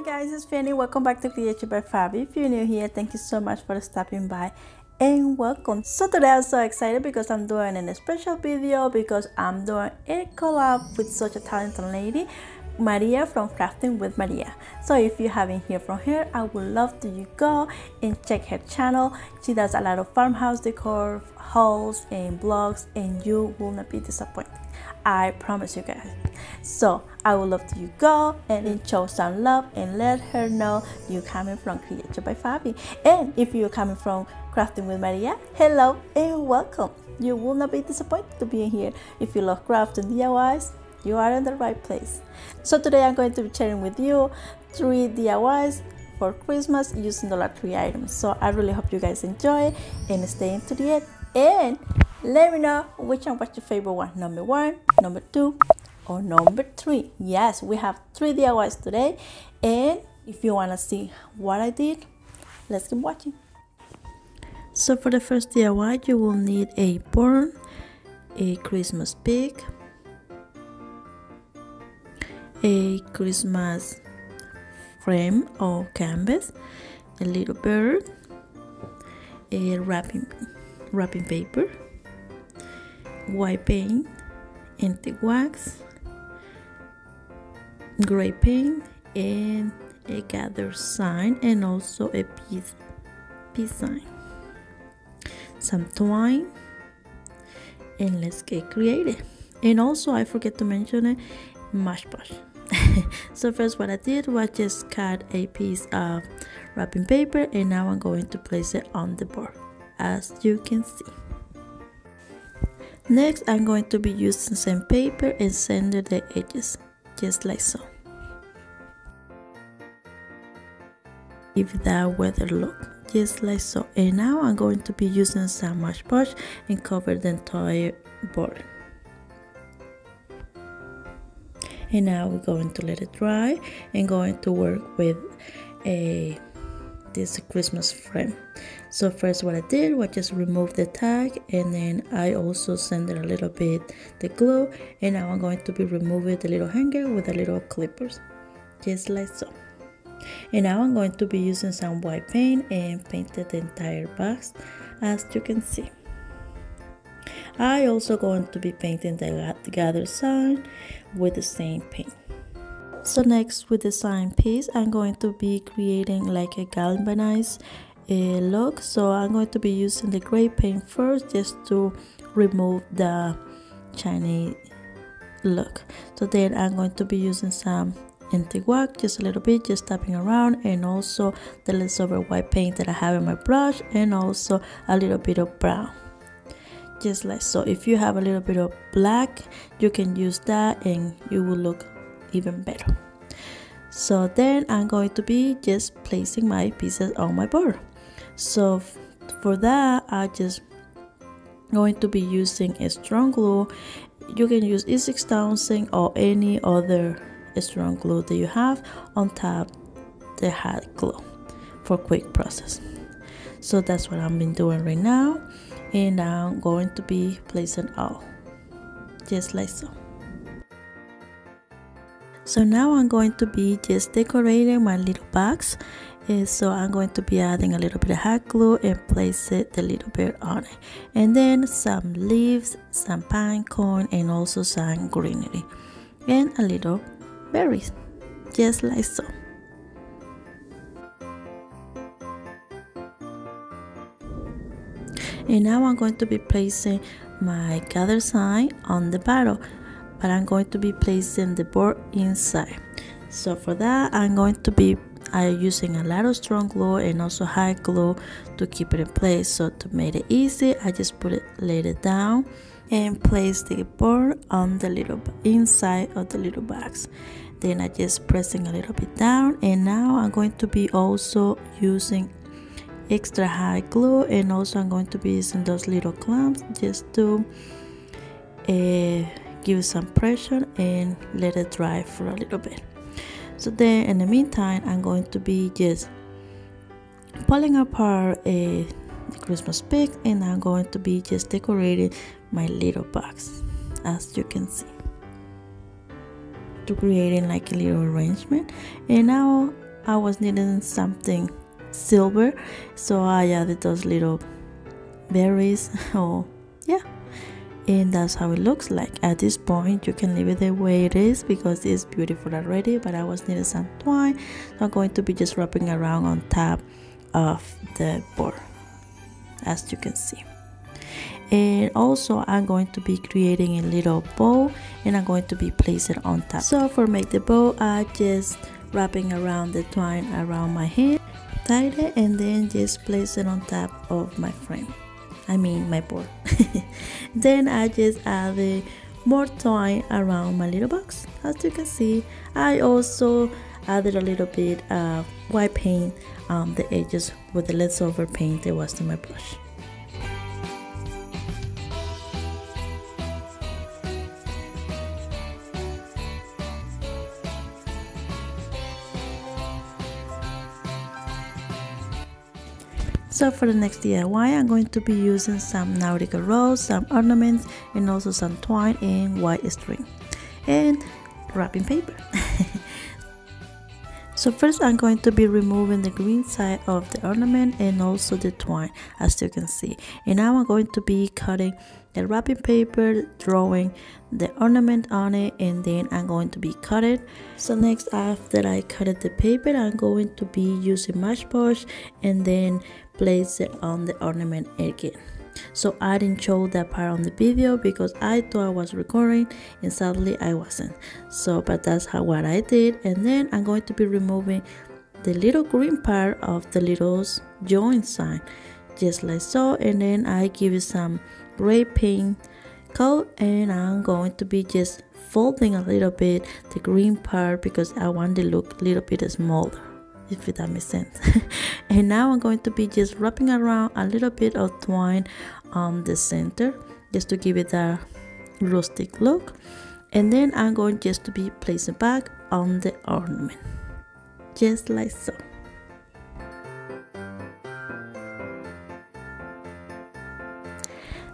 Hi guys, it's Fanny. Welcome back to Creations by Favi. If you're new here, thank you so much for stopping by and welcome. So today I'm so excited because I'm doing a special video because I'm doing a collab with such a talented lady, Maria from Crafting with Maria. So if you haven't heard from her, I would love to you go and check her channel. She does a lot of farmhouse decor, hauls and blogs, and you will not be disappointed. I promise you guys. So I would love to you go and show some love and let her know you're coming from Creations by Favi. And if you're coming from Crafting with Maria, hello and welcome. You will not be disappointed to be here. If you love crafts and DIYs, you are in the right place. So today I'm going to be sharing with you 3 DIYs for Christmas using Dollar Tree items. So I really hope you guys enjoy and stay into the end. And let me know which one was your favorite one, number 1, number 2, or number 3. Yes, we have 3 DIYs today, and if you want to see what I did, let's keep watching. So for the first DIY, you will need a barn, a Christmas pig, a Christmas frame or canvas, a little bird, a wrapping paper, white paint, antique wax, gray paint, and a gather sign, and also a peace sign, some twine, and let's get creative. And also I forget to mention it, Mod Podge. So first what I did was just cut a piece of wrapping paper, and now I'm going to place it on the board, as you can see. Next, I'm going to be using sandpaper and sanding the edges, just like so. Give that weathered look, just like so. And now I'm going to be using some Mod Podge and cover the entire board. And now we're going to let it dry and going to work with this Christmas frame. So first what I did was just remove the tag, and then I also sanded a little bit the glue, and now I'm going to be removing the little hanger with the little clippers, just like so. And now I'm going to be using some white paint and painted the entire box, as you can see. I also going to be painting the gather sign with the same paint. So next, with the sign piece, I'm going to be creating like a galvanized look. So I'm going to be using the gray paint first, just to remove the shiny look. So then I'm going to be using some antique wax, just a little bit, just tapping around, and also the leftover white paint that I have in my brush, and also a little bit of brown, just like so. If you have a little bit of black, you can use that and you will look even better. So then I'm going to be just placing my pieces on my board. So for that, I'm just going to be using a strong glue. You can use E6000 or any other strong glue that you have, on top the hot glue for quick process. So that's what I've been doing right now, and I'm going to be placing all, just like so. So now I'm going to be just decorating my little box, and so I'm going to be adding a little bit of hot glue and place it a little bit on it, and then some leaves, some pine cone, and also some greenery and a little berries, just like so. And now I'm going to be placing my gather sign on the bottle, but I'm going to be placing the board inside. So for that, I'm going to be using a lot of strong glue and also hot glue to keep it in place. So to make it easy, I just laid it down and place the board on the little inside of the little box. Then I just pressing a little bit down, and now I'm going to be also using extra hot glue, and also I'm going to be using those little clamps just to give some pressure and let it dry for a little bit. So then in the meantime, I'm going to be just pulling apart a Christmas pig, and I'm going to be just decorating my little box, as you can see, to creating like a little arrangement. And now I was needing something silver, so I added those little berries. Oh yeah, and that's how it looks like. At this point you can leave it the way it is because it's beautiful already, but I was needing some twine, so I'm going to be just wrapping around on top of the board, as you can see. And also I'm going to be creating a little bow, and I'm going to be placing it on top. So for make the bow, I just wrapping around the twine around my hand, tie it, and then just place it on top of my frame, I mean my board. Then I just added more twine around my little box, as you can see. I also added a little bit of white paint on the edges with the leftover paint that was in my brush. So for the next DIY, I'm going to be using some nautical rods, some ornaments, and also some twine and white string and wrapping paper. So first I'm going to be removing the green side of the ornament and also the twine, as you can see. And now I'm going to be cutting the wrapping paper, drawing the ornament on it, and then I'm going to be cut it. So next, after I cut the paper, I'm going to be using Mod Podge and then place it on the ornament again. So I didn't show that part on the video because I thought I was recording, and sadly I wasn't. So but that's how what I did. And then I'm going to be removing the little green part of the little joint sign, just like so. And then I give it some gray paint coat, and I'm going to be just folding a little bit the green part because I want it to look a little bit smaller, if that makes sense. And now I'm going to be just wrapping around a little bit of twine on the center, just to give it a rustic look. And then I'm going just to be placing back on the ornament, just like so.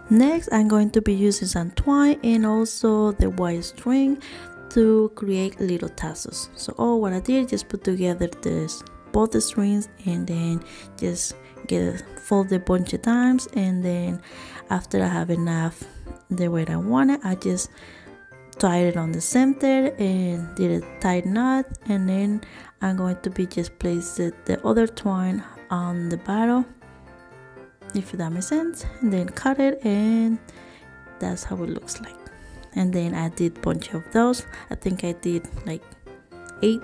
Next, I'm going to be using some twine and also the white string to create little tassels. So all what I did, just put together this both the strings, and then just fold a bunch of times, and then after I have enough the way I want it, I just tied it on the center and did a tight knot. And then I'm going to be just placing the other twine on the bottom, if that makes sense, and then cut it, and that's how it looks like. And then I did a bunch of those. I think I did like 8.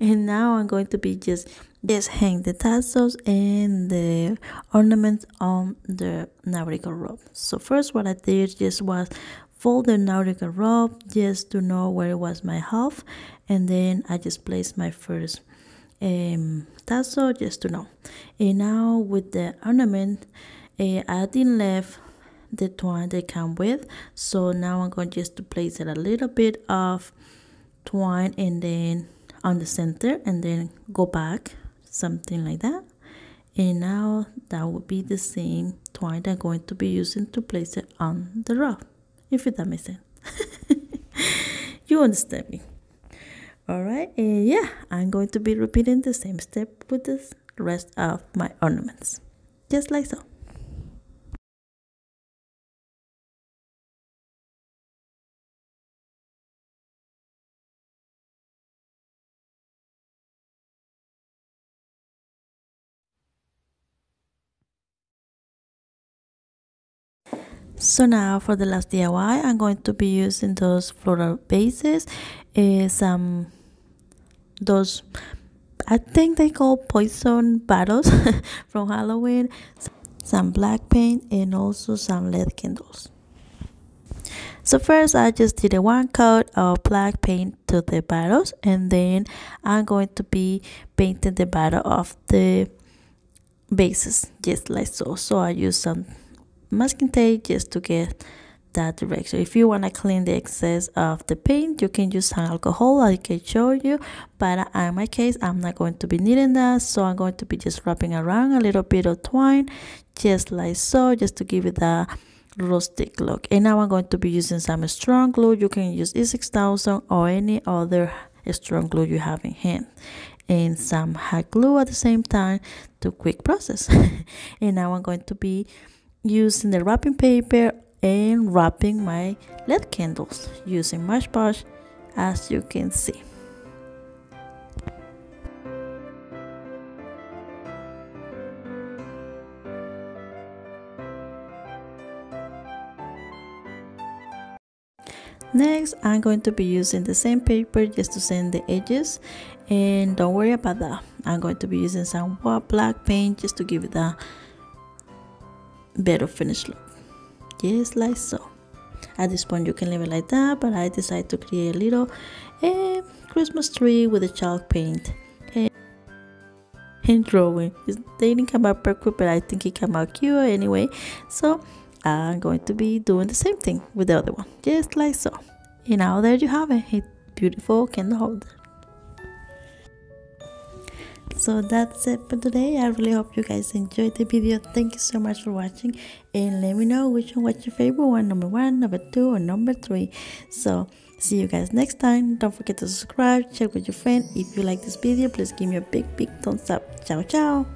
And now I'm going to be just hang the tassels and the ornaments on the nautical rope. So first what I did just was fold the nautical rope just to know where it was my half, and then I just placed my first tassel just to know. And now with the ornament, I didn't leave the twine they come with, so now I'm going just to place it a little bit of twine and then on the center, and then go back something like that. And now that would be the same twine that I'm going to be using to place it on the rope, if that makes sense. You understand me, all right? And yeah, I'm going to be repeating the same step with the rest of my ornaments, just like so. So now for the last DIY, I'm going to be using those floral vases, some those, I think they call poison bottles from Halloween, some black paint, and also some LED candles. So first I just did a one coat of black paint to the bottles, and then I'm going to be painting the bottom of the vases, just like so. So I use some masking tape just to get that direction. If you want to clean the excess of the paint, you can use some alcohol, I can show you, but in my case I'm not going to be needing that, so I'm going to be just wrapping around a little bit of twine, just like so, just to give it a rustic look. And now I'm going to be using some strong glue. You can use E6000 or any other strong glue you have in hand, and some hot glue at the same time to quick process. And now I'm going to be using the wrapping paper and wrapping my LED candles using Mod Podge, as you can see. Next, I'm going to be using the same paper just to sand the edges, and don't worry about that. I'm going to be using some black paint just to give it a better finish look, just like so. At this point you can leave it like that, but I decided to create a little Christmas tree with a chalk paint and drawing. They didn't come out perfect, but I think it came out cute anyway, so I'm going to be doing the same thing with the other one, just like so. And now there you have it, a beautiful candle holder. So that's it for today. I really hope you guys enjoyed the video. Thank you so much for watching, and let me know which one was your favorite one, number one, number two, or number three. So see you guys next time. Don't forget to subscribe, share with your friend. If you like this video, please give me a big thumbs up. Ciao ciao.